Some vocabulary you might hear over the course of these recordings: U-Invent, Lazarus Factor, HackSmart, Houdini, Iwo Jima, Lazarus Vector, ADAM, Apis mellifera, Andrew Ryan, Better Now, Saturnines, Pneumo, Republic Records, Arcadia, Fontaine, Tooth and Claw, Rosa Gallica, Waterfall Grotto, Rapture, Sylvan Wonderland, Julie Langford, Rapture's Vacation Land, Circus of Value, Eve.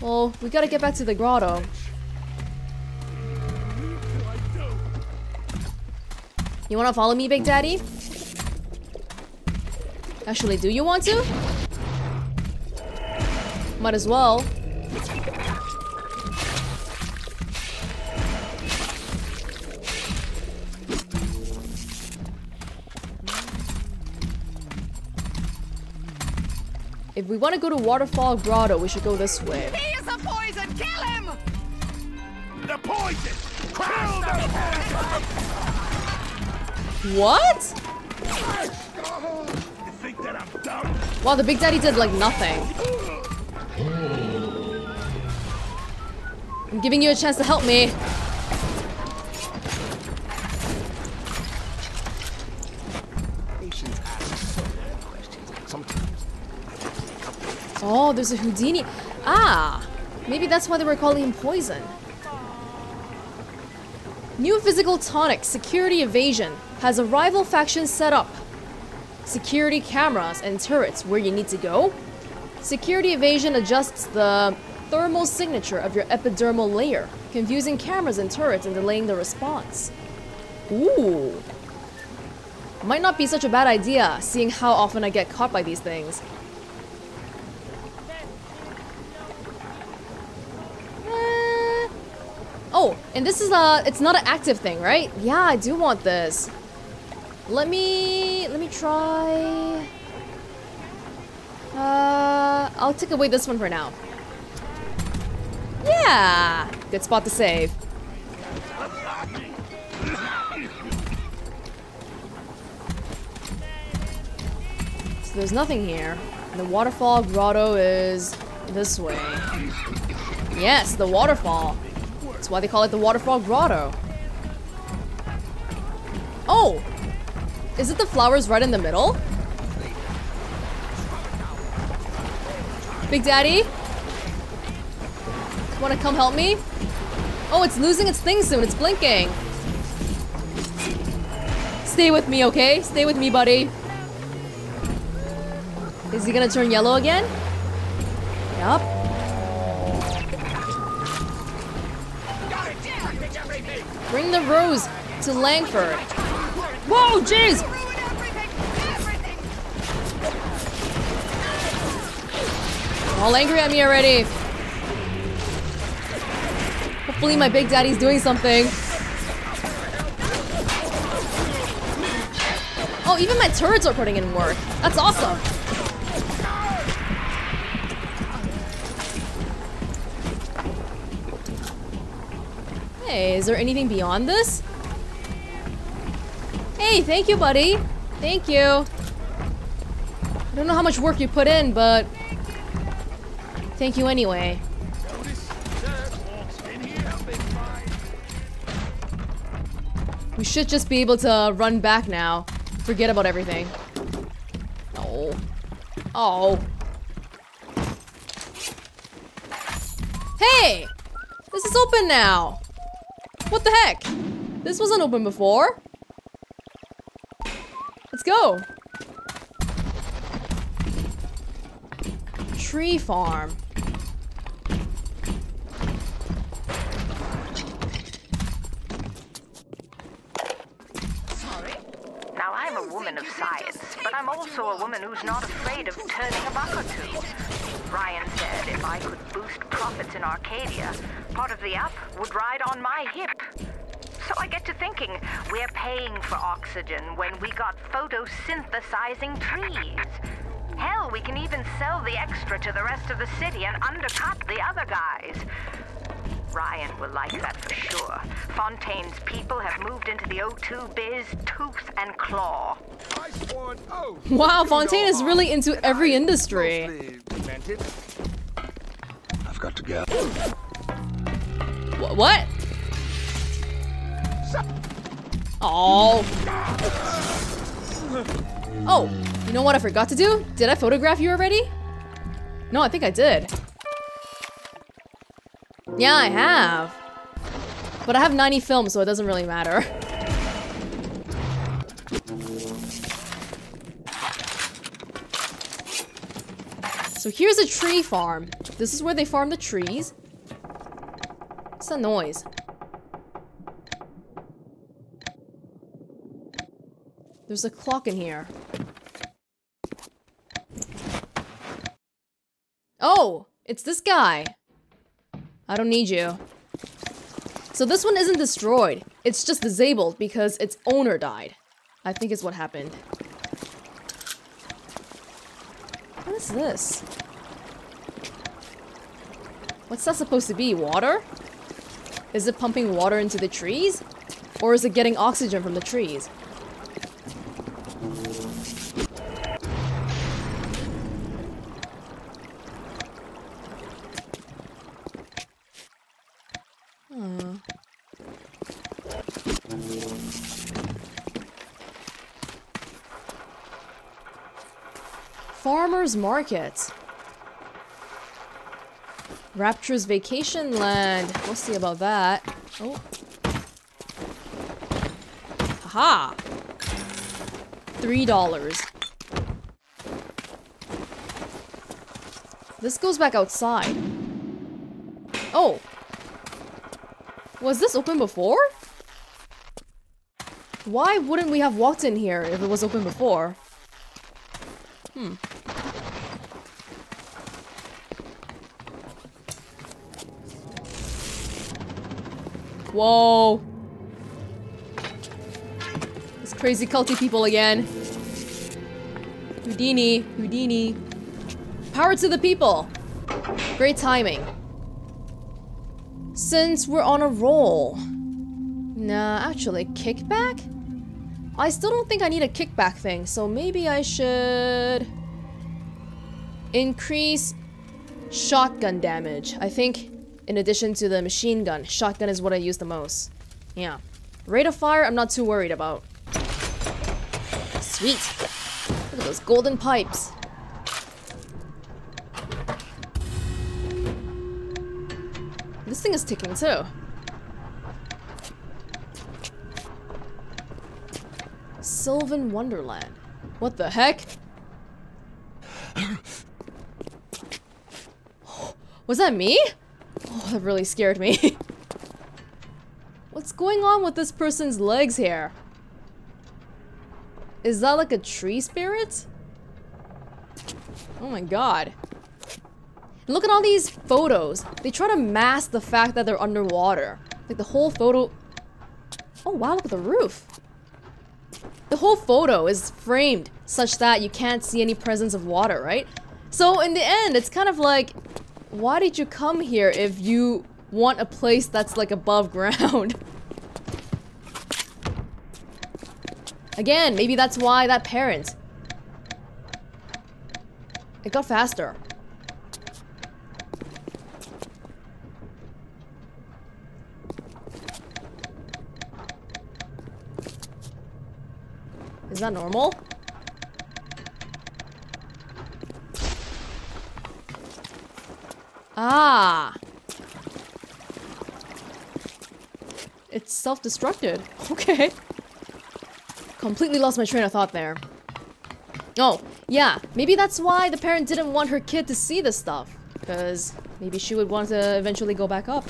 Well, we gotta get back to the grotto. You wanna follow me, Big Daddy? Actually, do you want to? Might as well. If we want to go to Waterfall Grotto, we should go this way. He is a poison! Kill him! The poison! Kill the poison! What? Wow, the Big Daddy did like nothing. I'm giving you a chance to help me. Oh, there's a Houdini. Ah, maybe that's why they were calling him Poison. New physical tonic, security evasion, has a rival faction set up. Security cameras and turrets where you need to go. Security evasion adjusts the thermal signature of your epidermal layer, confusing cameras and turrets and delaying the response. Ooh. Might not be such a bad idea, seeing how often I get caught by these things. Oh, and this is it's not an active thing, right? Yeah, I do want this. Let me try. I'll take away this one for now. Yeah, good spot to save. So there's nothing here. The Waterfall Grotto is this way. Yes, the waterfall. That's why they call it the Waterfall Grotto. Oh. Is it the flowers right in the middle? Big Daddy? Wanna come help me? Oh, it's losing its thing soon, it's blinking. Stay with me, okay? Stay with me, buddy. Is he gonna turn yellow again? Yup. Bring the rose to Langford. Whoa, jeez! All angry at me already. Hopefully my Big Daddy's doing something. Oh, even my turrets are putting in work. That's awesome. Hey, is there anything beyond this? Hey, thank you, buddy. Thank you. I don't know how much work you put in, but thank you anyway. We should just be able to run back now. Forget about everything. Oh. Oh. Hey! This is open now. What the heck? This wasn't open before. Let's go! Tree farm. Sorry. Now I'm a woman of science, but I'm also a woman who's not afraid of turning a buck or two. Ryan said if I could boost profits in Arcadia, part of the up would ride on my hip. So I get to thinking, we're paying for oxygen when we got photosynthesizing trees. Hell, we can even sell the extra to the rest of the city and undercut the other guys. Ryan will like that for sure. Fontaine's people have moved into the O2 biz, Tooth and Claw. Wow, Fontaine is really into every industry. I've got to go. What? Oh. Oh, you know what I forgot to do? Did I photograph you already? No, I think I did. Yeah, I have. But I have 90 films, so it doesn't really matter. So here's a tree farm. This is where they farm the trees. What's the noise? There's a clock in here. Oh! It's this guy! I don't need you. So this one isn't destroyed. It's just disabled because its owner died. I think is what happened. What is this? What's that supposed to be? Water? Is it pumping water into the trees? Or is it getting oxygen from the trees? Farmer's Market. Rapture's Vacation Land. We'll see about that. Oh. Aha! $3. This goes back outside. Oh! Was this open before? Why wouldn't we have walked in here if it was open before? Hmm. Whoa! These crazy culty people again. Houdini, Houdini. Power to the people! Great timing. Since we're on a roll. Nah, actually, kickback? I still don't think I need a kickback thing, so maybe I should increase shotgun damage. I think in addition to the machine gun, shotgun is what I use the most. Yeah. Rate of fire, I'm not too worried about. Sweet. Look at those golden pipes. This thing is ticking too. Sylvan Wonderland. What the heck? Was that me? Oh, that really scared me. What's going on with this person's legs here? Is that like a tree spirit? Oh my god. And look at all these photos. They try to mask the fact that they're underwater. Like the whole photo... Oh wow, look at the roof. The whole photo is framed such that you can't see any presence of water, right? So in the end, it's kind of like, why did you come here if you want a place that's like above ground? Again, maybe that's why that parent. It got faster. Is that normal? Ah! It's self-destructed. Okay. Completely lost my train of thought there. Oh, yeah. Maybe that's why the parent didn't want her kid to see this stuff. Because maybe she would want to eventually go back up.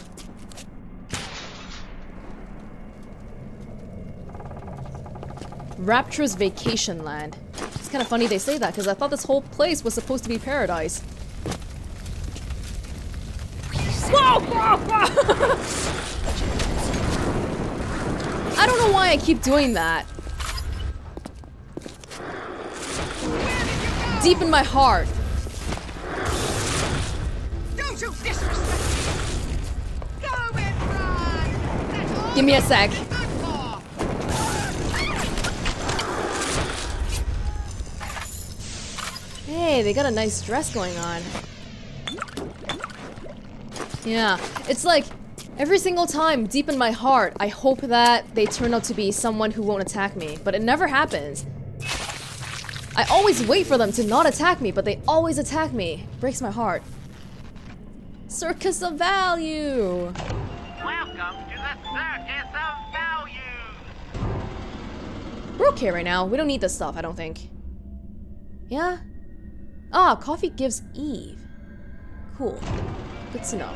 Rapture's Vacation Land. It's kind of funny they say that, because I thought this whole place was supposed to be paradise. Whoa! Whoa! I don't know why I keep doing that. Deep in my heart. Don't you disrespect me! Go and run! Give me a sec. Hey, they got a nice dress going on. Yeah, it's like, every single time, deep in my heart, I hope that they turn out to be someone who won't attack me, but it never happens. I always wait for them to not attack me, but they always attack me. Breaks my heart. Circus of Value! Welcome to the Circus of Value! We're okay right now, we don't need this stuff, I don't think. Yeah? Ah, coffee gives Eve. Cool. Good to know.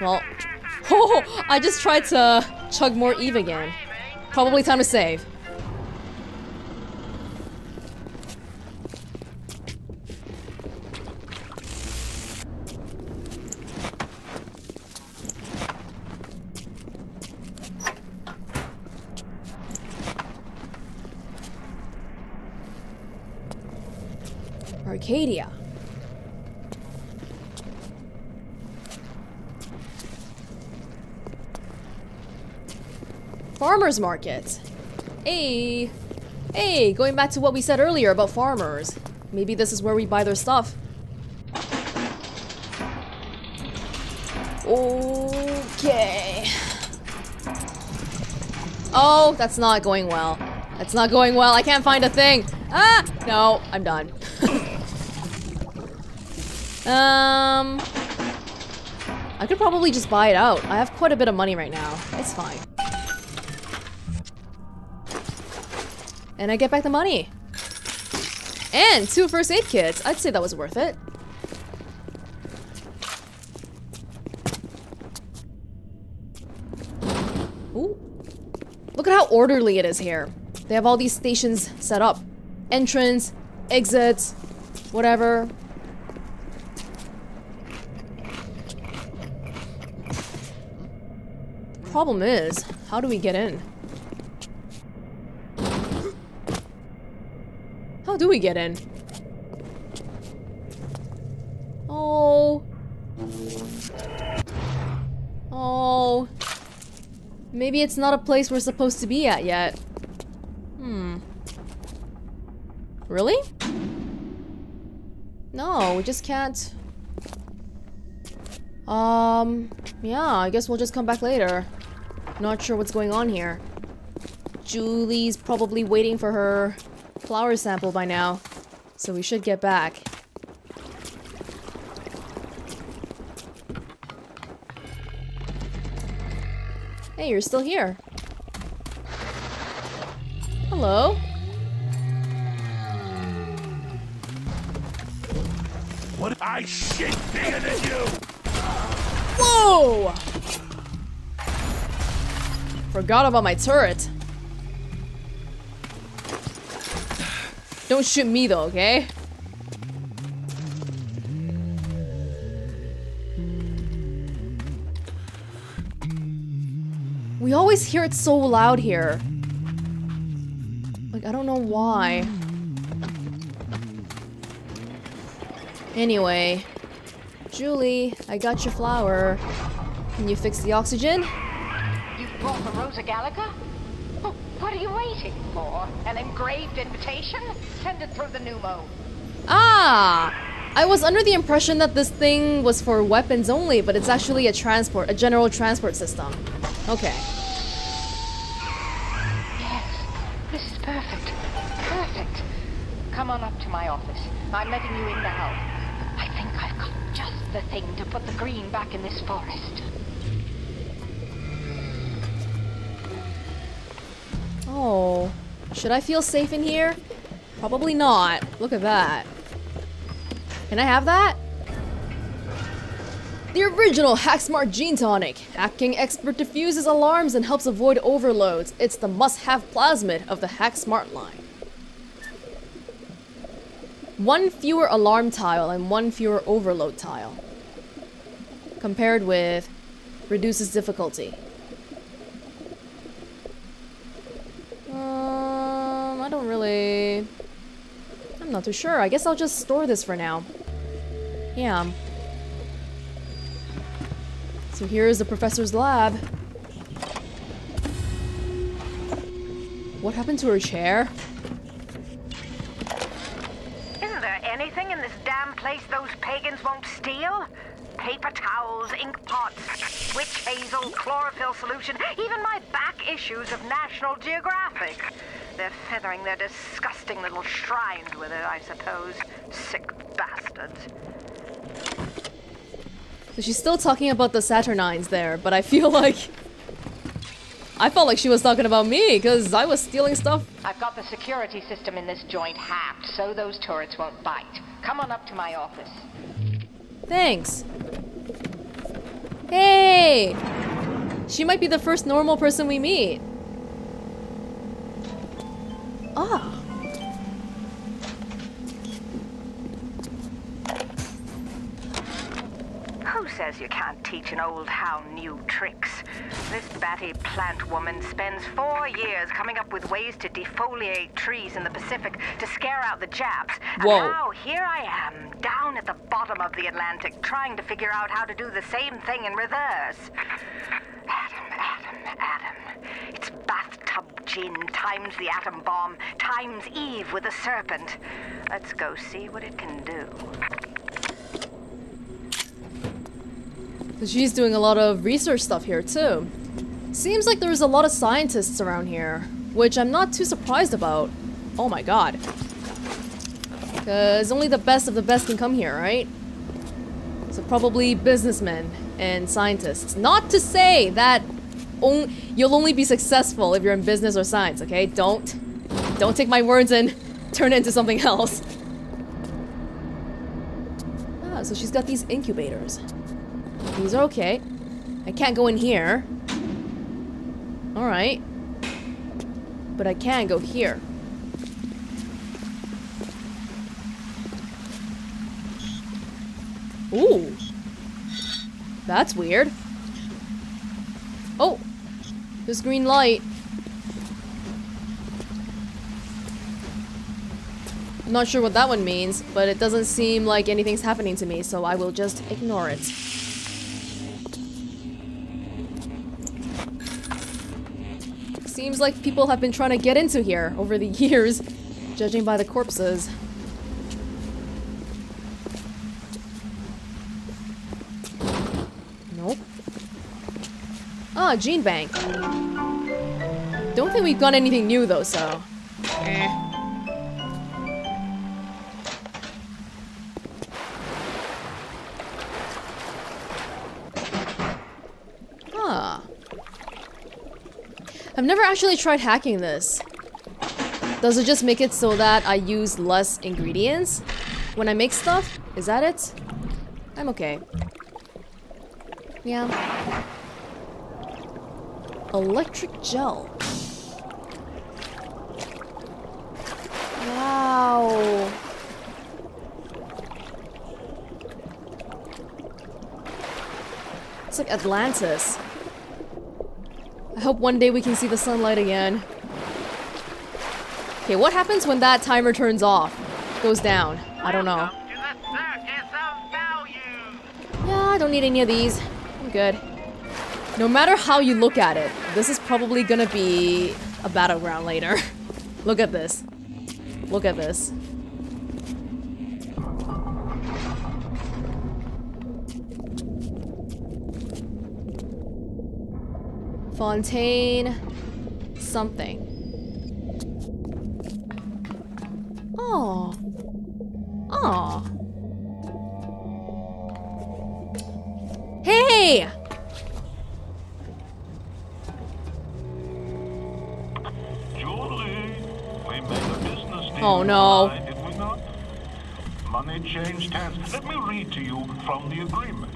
Well, oh, I just tried to chug more Eve again. Probably time to save. Arcadia. Farmers market. Hey, hey, going back to what we said earlier about farmers. Maybe this is where we buy their stuff. Okay. Oh, that's not going well. That's not going well. I can't find a thing. Ah, no, I'm done. I could probably just buy it out. I have quite a bit of money right now. It's fine. And I get back the money. And 2 first aid kits. I'd say that was worth it. Ooh. Look at how orderly it is here. They have all these stations set up. Entrance, exits, whatever. Problem is, how do we get in? How do we get in? Oh. Oh. Maybe it's not a place we're supposed to be at yet. Hmm. Really? No, we just can't. Yeah, I guess we'll just come back later. Not sure what's going on here. Julie's probably waiting for her flower sample by now, so we should get back. Hey, you're still here. Hello. What? I shit bigger than you. Whoa! Forgot about my turret. Don't shoot me though, okay? We always hear it so loud here. Like, I don't know why. Anyway. Julie, I got your flower. Can you fix the oxygen? You brought the Rosa Gallica? What are you waiting for? An engraved invitation? Send it through the Pneumo. Ah! I was under the impression that this thing was for weapons only, but it's actually a general transport system. Okay. Yes, this is perfect. Perfect. Come on up to my office. I'm letting you in now. I think I've got just the thing to put the green back in this forest. Oh, should I feel safe in here? Probably not. Look at that. Can I have that? The original HackSmart Gene Tonic. Hacking expert diffuses alarms and helps avoid overloads. It's the must-have plasmid of the HackSmart line. 1 fewer alarm tile and 1 fewer overload tile. Compared with reduces difficulty. I don't really... I'm not too sure. I guess I'll just store this for now. Yeah. So here is the professor's lab. What happened to her chair? Isn't there anything in this damn place those pagans won't steal? Paper towels, ink pots, witch hazel, chlorophyll solution, even my back issues of National Geographic. They're feathering their disgusting little shrine with it, I suppose. Sick bastards. So she's still talking about the Saturnines there, but I feel like... I felt like she was talking about me, because I was stealing stuff. I've got the security system in this joint hacked, so those turrets won't bite. Come on up to my office. Thanks. Hey! She might be the first normal person we meet. Ah. Who says you can't teach an old hound new tricks? This batty plant woman spends 4 years coming up with ways to defoliate trees in the Pacific to scare out the Japs. Whoa. And now here I am, down at the bottom of the Atlantic, trying to figure out how to do the same thing in reverse. Adam. It's bathtub gin times the atom bomb times Eve with a serpent. Let's go see what it can do. She's doing a lot of research stuff here too. Seems like there's a lot of scientists around here, which I'm not too surprised about. Oh my god. Because only the best of the best can come here, right? So probably businessmen and scientists. Not to say that you'll only be successful if you're in business or science, okay? Don't take my words and turn it into something else. Ah, so she's got these incubators. These are okay. I can't go in here. Alright. But I can go here. Ooh. That's weird. Oh! This green light. I'm not sure what that one means, but it doesn't seem like anything's happening to me, so I will just ignore it. Seems like people have been trying to get into here over the years, judging by the corpses. Nope. Ah, Gene Bank. Don't think we've got anything new though, so... Huh. I've never actually tried hacking this. Does it just make it so that I use less ingredients when I make stuff? Is that it? I'm okay. Yeah. Electric gel. Wow. It's like Atlantis. I hope one day we can see the sunlight again. Okay, what happens when that timer turns off? Goes down. I don't know. Welcome to the Circus of Value. Yeah, I don't need any of these. I'm good. No matter how you look at it, this is probably gonna be a battleground later. Look at this. Look at this. Fontaine... something. Oh. Oh. Hey! Julie, we made a business deal. Oh no. Why did we not? Money changed hands. Let me read to you from the agreement.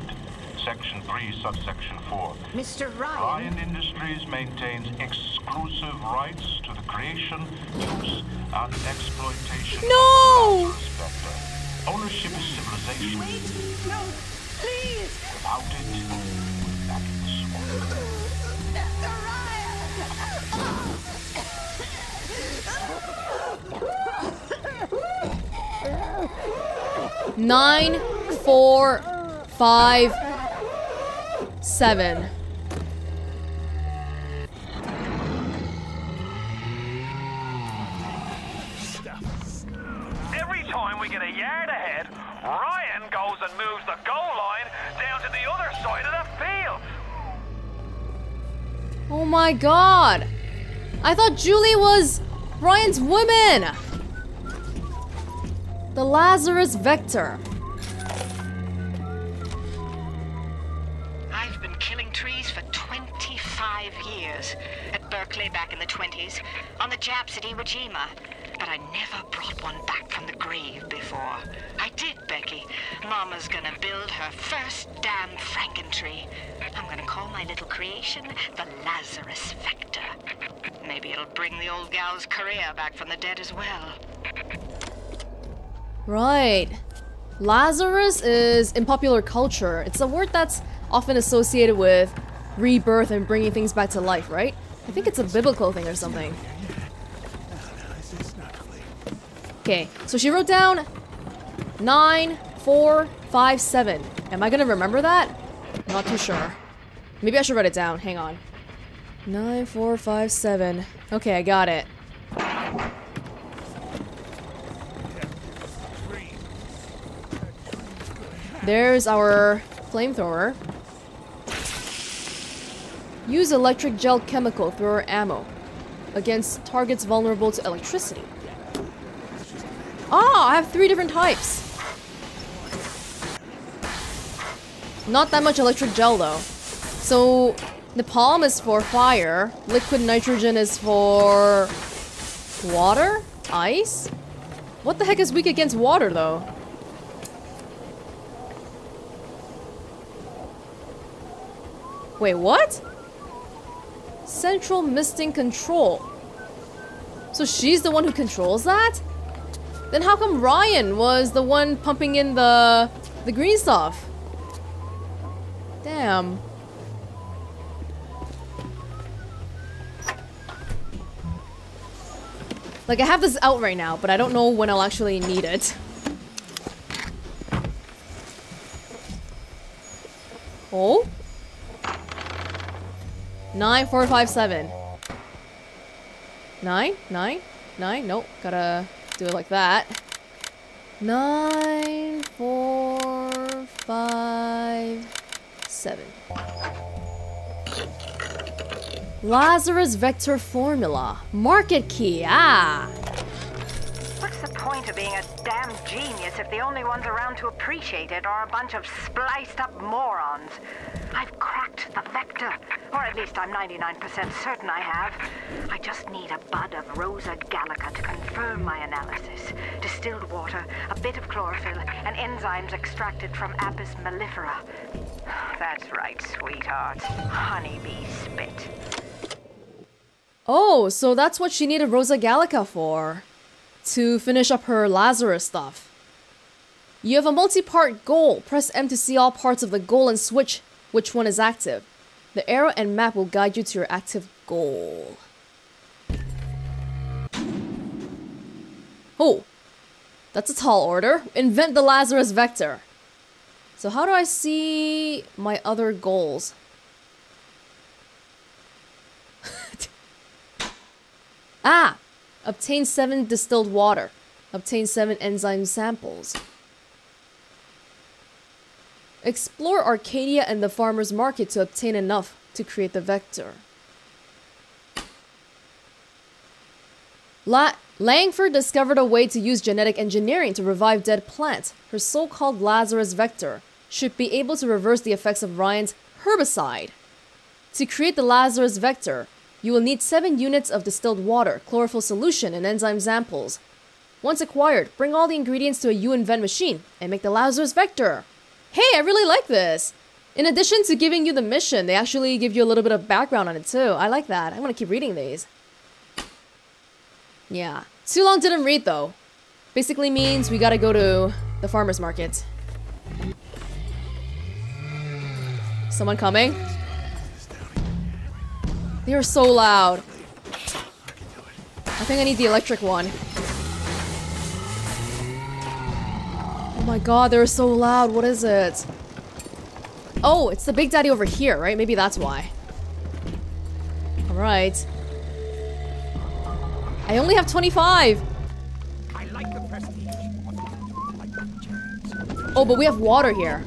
Section 3, subsection 4. Mr. Ryan. Ryan Industries maintains exclusive rights to the creation, use, and exploitation of Lazarus Vector. Ownership is civilization. Wait, no, please. Without it, we're back in the swamp. Mr. Ryan! 9, 4, 5, 7. Every time we get a yard ahead, Ryan goes and moves the goal line down to the other side of the field. Oh my god! I thought Julie was Ryan's woman! The Lazarus Vector. Back in the 20s, on the Japs at Iwo Jima, but I never brought one back from the grave before. I did, Becky, Mama's gonna build her first damn frankentree. I'm gonna call my little creation the Lazarus Factor. Maybe it'll bring the old gal's career back from the dead as well. Right. Lazarus is in popular culture. It's a word that's often associated with rebirth and bringing things back to life, right? I think it's a biblical thing or something. Okay, so she wrote down 9, 4, 5, 7. Am I gonna remember that? Not too sure. Maybe I should write it down. Hang on. 9, 4, 5, 7. Okay, I got it. There's our flamethrower. Use electric gel chemical thrower ammo against targets vulnerable to electricity. Oh, I have 3 different types. Not that much electric gel though. So napalm is for fire, liquid nitrogen is for water? Ice? What the heck is weak against water though? Wait, what? Central misting control. So she's the one who controls that? Then how come Ryan was the one pumping in the green stuff? Damn. Like, I have this out right now, but I don't know when I'll actually need it. Oh? 9, 4, 5, 7. 9, 9, 9. Nope, gotta do it like that. 9, 4, 5, 7. Lazarus Vector formula. Market key. Ah. What's the point of being a damn genius if the only ones around to appreciate it are a bunch of spliced up morons? I've cracked the vector, or at least I'm 99% certain I have. I just need a bud of Rosa Gallica to confirm my analysis. Distilled water, a bit of chlorophyll, and enzymes extracted from Apis mellifera. That's right, sweetheart. Honeybee spit. Oh, so that's what she needed Rosa Gallica for. To finish up her Lazarus stuff. You have a multi-part goal. Press M to see all parts of the goal and switch which one is active. The arrow and map will guide you to your active goal. Oh, that's a tall order. Invent the Lazarus Vector. So how do I see my other goals? Ah! Obtain 7 distilled water. Obtain 7 enzyme samples. Explore Arcadia and the farmer's market to obtain enough to create the vector. Langford discovered a way to use genetic engineering to revive dead plants. Her so-called Lazarus Vector should be able to reverse the effects of Ryan's herbicide. To create the Lazarus Vector, you will need 7 units of distilled water, chlorophyll solution, and enzyme samples. Once acquired, bring all the ingredients to a U-Invent machine and make the Lazarus Vector. Hey, I really like this! In addition to giving you the mission, they actually give you a little bit of background on it too. I like that. I want to keep reading these. Yeah. Too long didn't read though. Basically means we gotta go to the farmer's market. Someone coming? They are so loud. I think I need the electric one. Oh my god, they're so loud. What is it? Oh, it's the big daddy over here, right? Maybe that's why. Alright. I only have 25! Oh, but we have water here.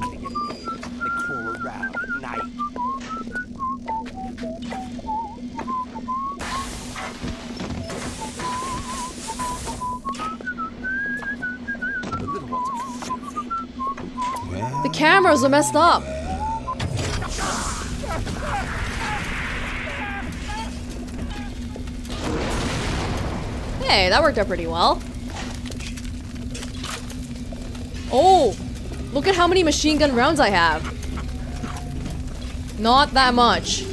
The cameras are messed up. Hey, that worked out pretty well. Oh, Look at how many machine gun rounds I have. Not that much.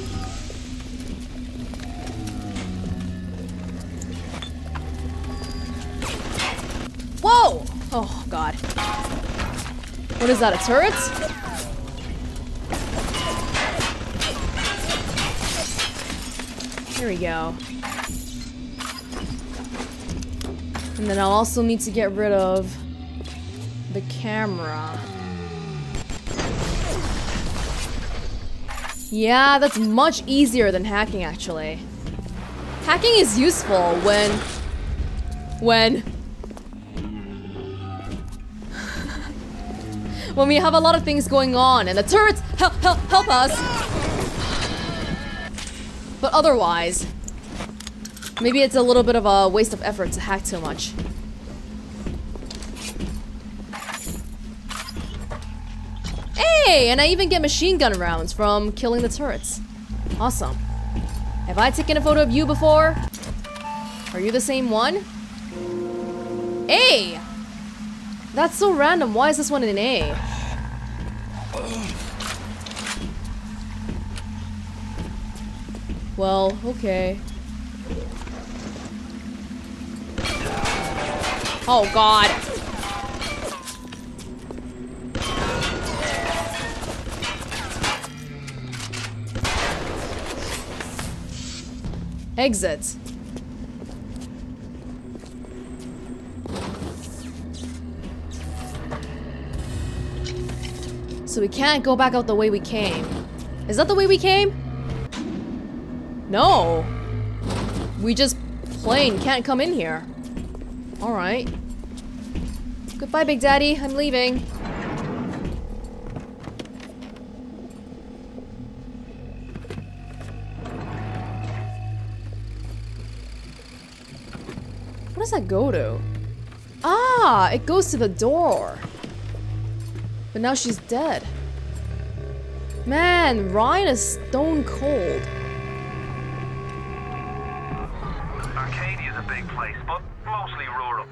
Whoa! Oh, God. What is that, a turret? Here we go. And then I'll also need to get rid of the camera. Yeah, that's much easier than hacking, actually. Hacking is useful when... when we have a lot of things going on, and the turrets help us! But otherwise... maybe it's a little bit of a waste of effort to hack too much. Hey! And I even get machine gun rounds from killing the turrets. Awesome. Have I taken a photo of you before? Are you the same one? A! That's so random. Why is this one an A? Well, okay. Oh, God. Exit. So we can't go back out the way we came. Is that the way we came? No. We just plain can't come in here. Alright. Goodbye, Big Daddy. I'm leaving. What does that go to? Ah! It goes to the door. But now she's dead. Man, Ryan is stone cold. Arcadia is a big place, but mostly rural.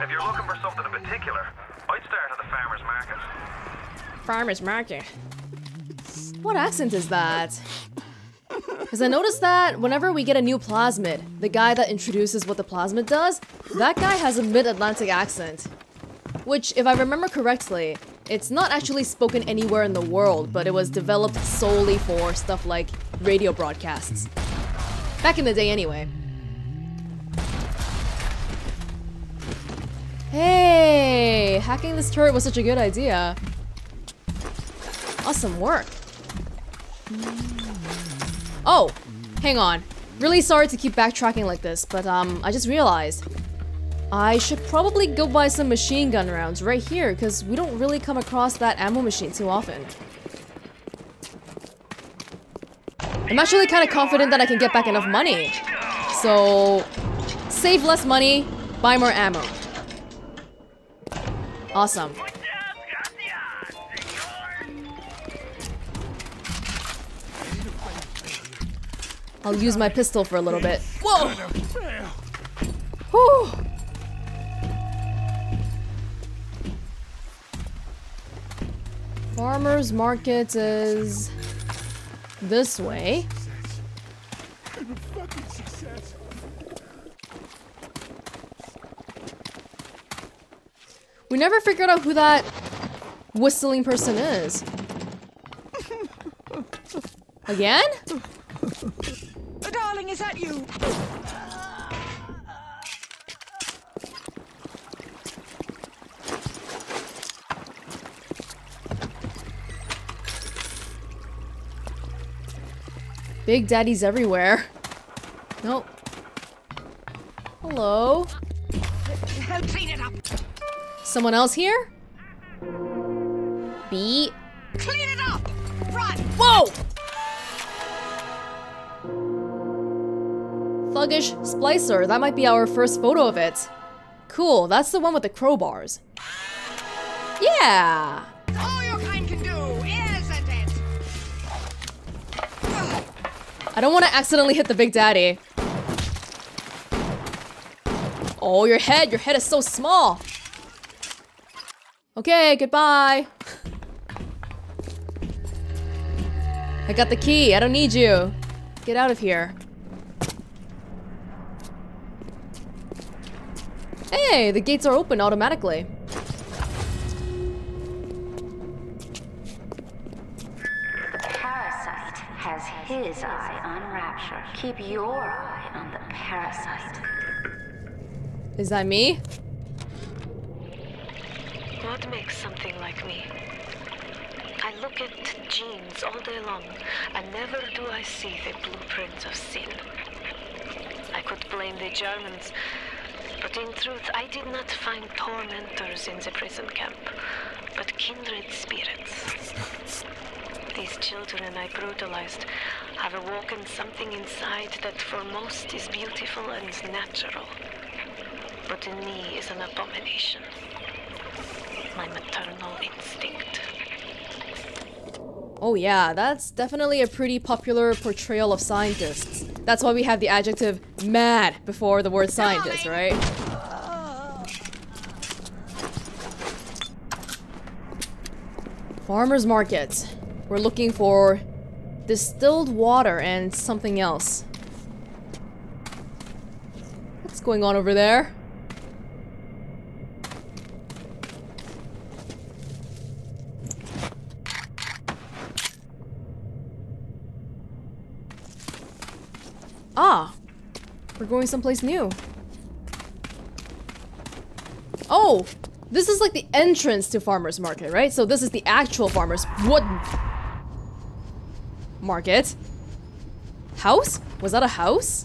If you're looking for something in particular, I'd start at the farmer's market. Farmer's market? What accent is that? Because I noticed that whenever we get a new plasmid, the guy that introduces what the plasmid does, that guy has a mid-Atlantic accent. Which, if I remember correctly, it's not actually spoken anywhere in the world, but it was developed solely for stuff like radio broadcasts. Back in the day anyway. Hey, hacking this turret was such a good idea. Awesome work. Oh, hang on. Really sorry to keep backtracking like this, but I just realized I should probably go buy some machine gun rounds right here because we don't really come across that ammo machine too often. I'm actually kind of confident that I can get back enough money. So, save less money, buy more ammo. Awesome. I'll use my pistol for a little bit. Whoa! Whew. Farmer's market is this way. We never figured out who that whistling person is. Again? Oh, darling, is that you? Big Daddy's everywhere. Nope. Hello? I'll clean it up. Someone else here? B. Clean it up! Run! Whoa! Thuggish Splicer, that might be our first photo of it. Cool, that's the one with the crowbars. Yeah! All your kind can do, isn't it? I don't want to accidentally hit the Big Daddy. Oh, your head is so small. Okay, goodbye. I got the key. I don't need you. Get out of here. Hey, the gates are open automatically. Parasite has his eye on Rapture. Keep your eye on the parasite. Is that me? God makes something like me. I look at genes all day long, and never do I see the blueprints of sin. I could blame the Germans, but in truth, I did not find tormentors in the prison camp, but kindred spirits. These children I brutalized have awoken something inside that for most is beautiful and natural, but in me is an abomination. My maternal instinct. Oh yeah, that's definitely a pretty popular portrayal of scientists. That's why we have the adjective mad before the word scientist, right? Farmer's market. We're looking for distilled water and something else. What's going on over there? Ah, we're going someplace new. Oh, this is like the entrance to farmer's market, right? So this is the actual farmer's market. House? Was that a house?